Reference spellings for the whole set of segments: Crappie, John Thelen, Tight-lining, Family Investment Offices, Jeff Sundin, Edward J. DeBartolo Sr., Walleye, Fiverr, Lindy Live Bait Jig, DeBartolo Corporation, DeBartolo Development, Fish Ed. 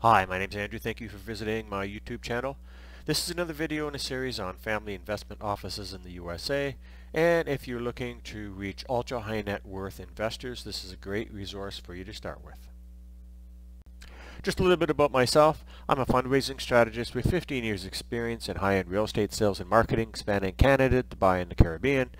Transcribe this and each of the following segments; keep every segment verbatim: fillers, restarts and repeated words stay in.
Hi, my name is Andrew. Thank you for visiting my YouTube channel. This is another video in a series on family investment offices in the U S A, and if you're looking to reach ultra high net worth investors, this is a great resource for you to start with. Just a little bit about myself. I'm a fundraising strategist with fifteen years experience in high-end real estate sales and marketing, spanning Canada, Dubai, and the Caribbean.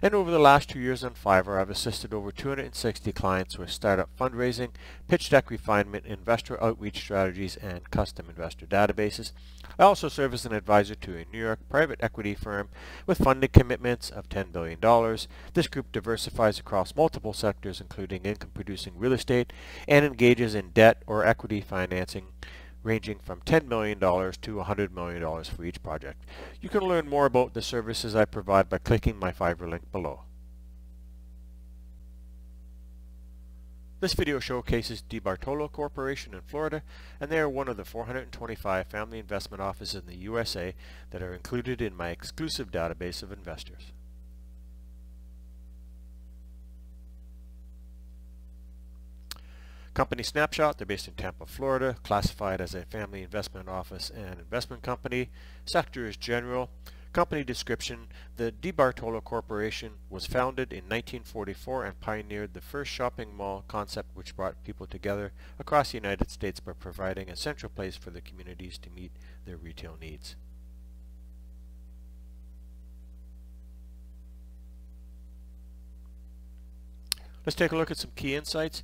And over the last two years on Fiverr, I've assisted over two hundred sixty clients with startup fundraising, pitch deck refinement, investor outreach strategies, and custom investor databases. I also serve as an advisor to a New York private equity firm with funding commitments of ten billion dollars. This group diversifies across multiple sectors, including income-producing real estate, and engages in debt or equity financing ranging from ten million dollars to one hundred million dollars for each project. You can learn more about the services I provide by clicking my Fiverr link below. This video showcases DeBartolo Corporation in Florida, and they are one of the four hundred twenty-five family investment offices in the U S A that are included in my exclusive database of investors. Company snapshot, they're based in Tampa, Florida, classified as a family investment office and investment company. Sector is general. Company description, the DeBartolo Corporation was founded in nineteen forty-four and pioneered the first shopping mall concept which brought people together across the United States by providing a central place for the communities to meet their retail needs. Let's take a look at some key insights.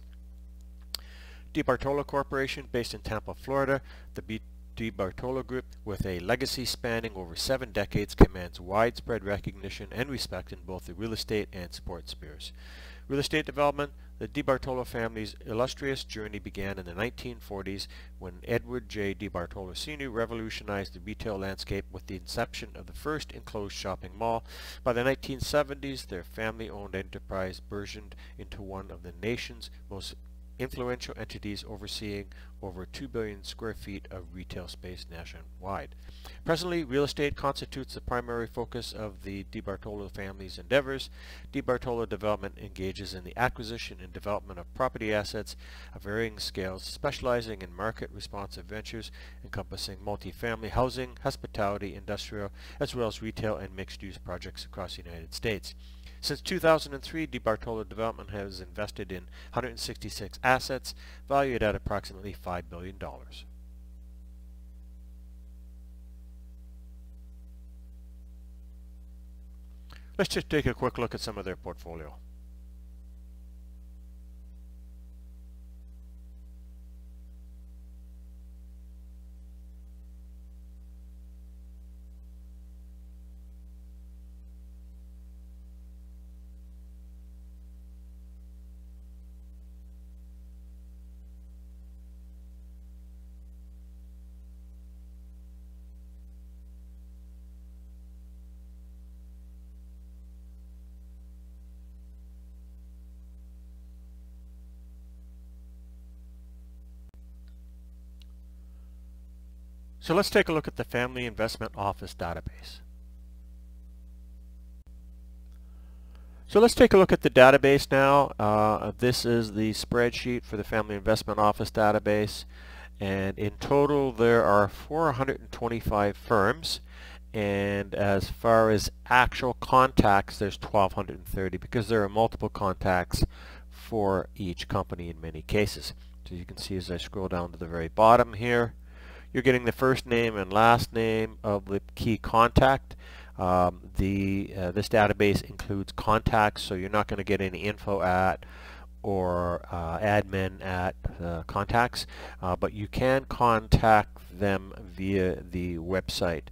DeBartolo Corporation, based in Tampa, Florida, the DeBartolo Group, with a legacy spanning over seven decades, commands widespread recognition and respect in both the real estate and sports spheres. Real estate development, the DeBartolo family's illustrious journey began in the nineteen forties when Edward J. DeBartolo Senior revolutionized the retail landscape with the inception of the first enclosed shopping mall. By the nineteen seventies, their family-owned enterprise burgeoned into one of the nation's most influential entities, overseeing over two billion square feet of retail space nationwide. Presently, real estate constitutes the primary focus of the DeBartolo family's endeavors. DeBartolo Development engages in the acquisition and development of property assets of varying scales, specializing in market-responsive ventures encompassing multifamily housing, hospitality, industrial, as well as retail and mixed-use projects across the United States. Since two thousand three, DeBartolo Development has invested in one hundred sixty-six assets valued at approximately five billion dollars. Let's just take a quick look at some of their portfolio. So let's take a look at the Family Investment Office database. So let's take a look at the database now. Uh, this is the spreadsheet for the Family Investment Office database, and in total there are four hundred twenty-five firms, and as far as actual contacts there's one thousand two hundred thirty, because there are multiple contacts for each company in many cases. So you can see as I scroll down to the very bottom here, you're getting the first name and last name of the key contact. Um, the uh, this database includes contacts, so you're not going to get any info at or uh, admin at uh, contacts, uh, but you can contact them via the website,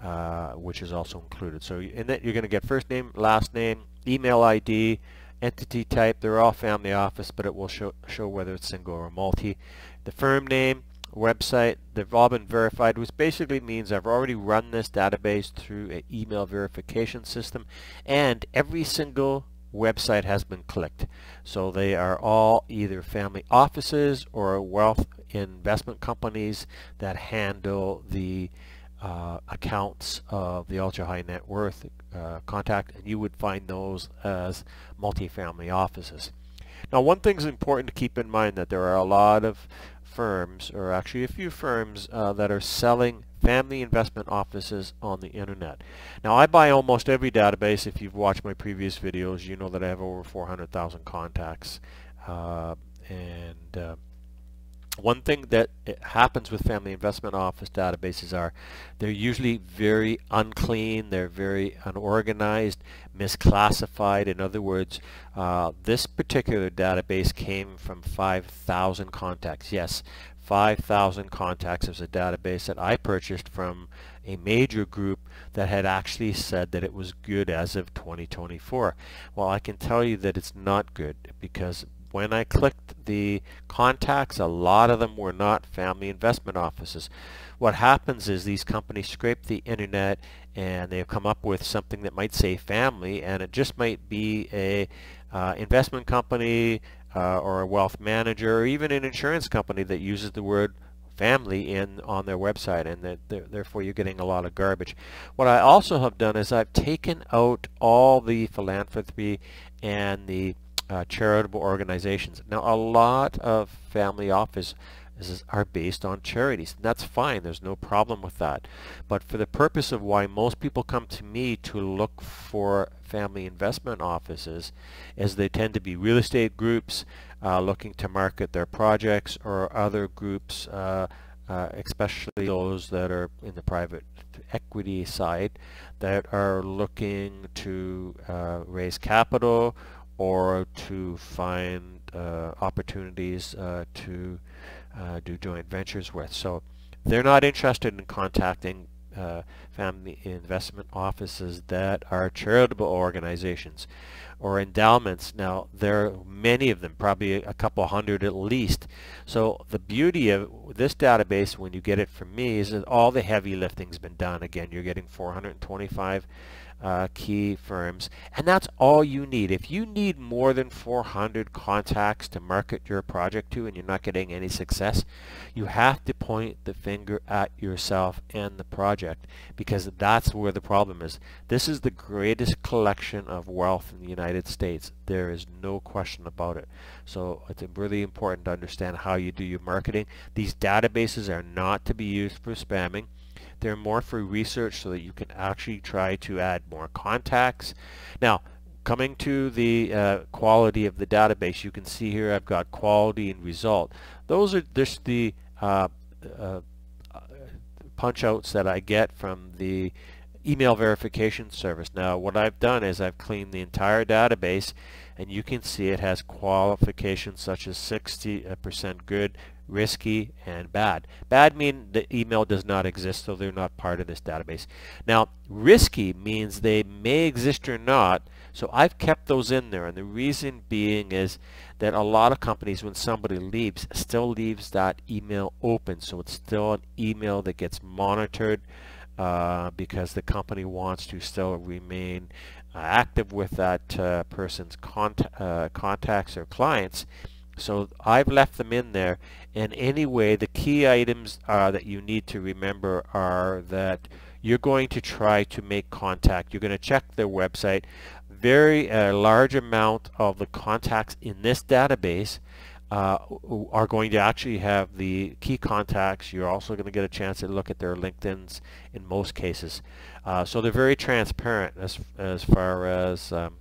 uh, which is also included. So in that you're going to get first name, last name, email I D, entity type. They're all family office, but it will show show whether it's single or multi. The firm name, website, they've all been verified, which basically means I've already run this database through an email verification system, and every single website has been clicked. So they are all either family offices or wealth investment companies that handle the uh, accounts of the ultra high net worth uh, contact, and you would find those as multifamily offices. Now, one thing's important to keep in mind, that there are a lot of firms, or actually a few firms uh, that are selling family investment offices on the internet. Now, I buy almost every database. If you've watched my previous videos, you know that I have over four hundred thousand contacts. Uh, and uh, one thing that happens with family investment office databases are they're usually very unclean, they're very unorganized, misclassified. In other words, uh, this particular database came from five thousand contacts. Yes, five thousand contacts is a database that I purchased from a major group that had actually said that it was good as of twenty twenty-four. Well, I can tell you that it's not good, because when I clicked the contacts, a lot of them were not family investment offices. What happens is these companies scrape the internet and they've come up with something that might say family, and it just might be a uh, investment company uh, or a wealth manager or even an insurance company that uses the word family in on their website, and that they're, therefore you're getting a lot of garbage. What I also have done is I've taken out all the philanthropy and the Uh, charitable organizations. Now, a lot of family offices are based on charities. That's fine, there's no problem with that. But for the purpose of why most people come to me to look for family investment offices is they tend to be real estate groups uh, looking to market their projects, or other groups, uh, uh, especially those that are in the private equity side, that are looking to uh, raise capital or to find uh, opportunities uh, to uh, do joint ventures with. So they're not interested in contacting uh, family investment offices that are charitable organizations or endowments. Now, there are many of them, probably a couple hundred at least. So the beauty of this database when you get it from me is that all the heavy lifting's been done. Again, you're getting four hundred twenty-five Uh, key firms, and that's all you need. If you need more than four hundred contacts to market your project to and you're not getting any success, you have to point the finger at yourself and the project, because that's where the problem is. This is the greatest collection of wealth in the United States. There is no question about it. So it's really important to understand how you do your marketing. These databases are not to be used for spamming. They're more for research so that you can actually try to add more contacts. Now, coming to the uh, quality of the database, you can see here I've got quality and result. Those are just the uh, uh, punch outs that I get from the email verification service. Now, what I've done is I've cleaned the entire database, and you can see it has qualifications such as sixty percent good, risky, and bad. Bad means the email does not exist, so they're not part of this database. Now, risky means they may exist or not, so I've kept those in there, and the reason being is that a lot of companies, when somebody leaves, still leaves that email open, so it's still an email that gets monitored uh, because the company wants to still remain uh, active with that uh, person's cont uh, contacts or clients. So I've left them in there, and anyway, the key items uh, that you need to remember are that you're going to try to make contact. You're going to check their website. Very uh, large amount of the contacts in this database uh, are going to actually have the key contacts. You're also going to get a chance to look at their LinkedIn's in most cases. Uh, so they're very transparent as, as far as um,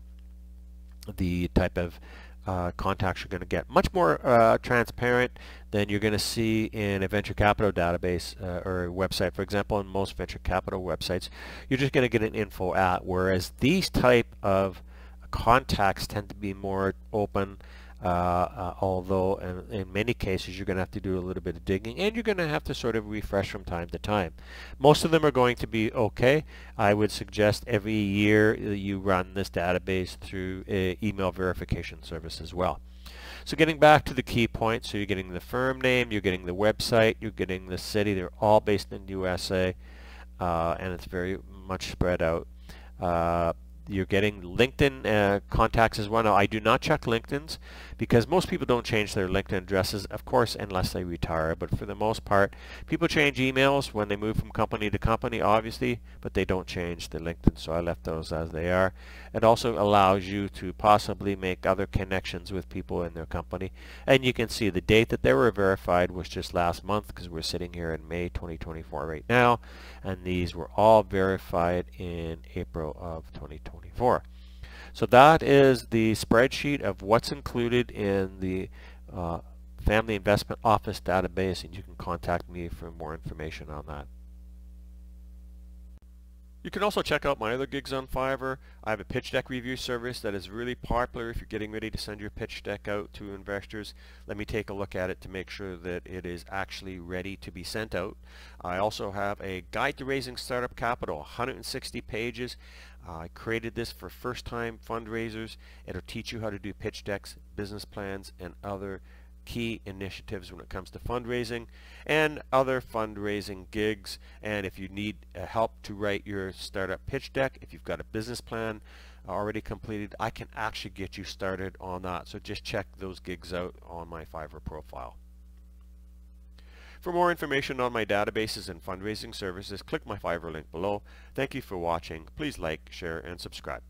the type of Uh, contacts you're going to get. Much more uh, transparent than you're going to see in a venture capital database uh, or a website. For example, in most venture capital websites, you're just going to get an info at, whereas these type of contacts tend to be more open, uh, uh, although in, in many cases you're going to have to do a little bit of digging, and you're going to have to sort of refresh from time to time. Most of them are going to be okay. I would suggest every year you run this database through an email verification service as well. So getting back to the key points, so you're getting the firm name, you're getting the website, you're getting the city. They're all based in the U S A, uh, and it's very much spread out. Uh, you're getting. LinkedIn uh, contacts as well. Now, I do not check LinkedIn's because most people don't change their LinkedIn addresses, of course, unless they retire. But for the most part, people change emails when they move from company to company, obviously, but they don't change the LinkedIn, so I left those as they are. It also allows you to possibly make other connections with people in their company. And you can see the date that they were verified was just last month, because we're sitting here in May twenty twenty-four right now, and these were all verified in April of twenty twenty-four. So that is the spreadsheet of what's included in the uh, Family Investment Office database, and you can contact me for more information on that. You can also check out my other gigs on Fiverr. I have a pitch deck review service that is really popular if you're getting ready to send your pitch deck out to investors. Let me take a look at it to make sure that it is actually ready to be sent out. I also have a guide to raising startup capital, one hundred sixty pages. Uh, I created this for first-time fundraisers. It'll teach you how to do pitch decks, business plans, and other key initiatives when it comes to fundraising and other fundraising gigs. And if you need uh, help to write your startup pitch deck, if you've got a business plan already completed, I can actually get you started on that. So just check those gigs out on my Fiverr profile. For more information on my databases and fundraising services, click my Fiverr link below. Thank you for watching. Please like, share, and subscribe.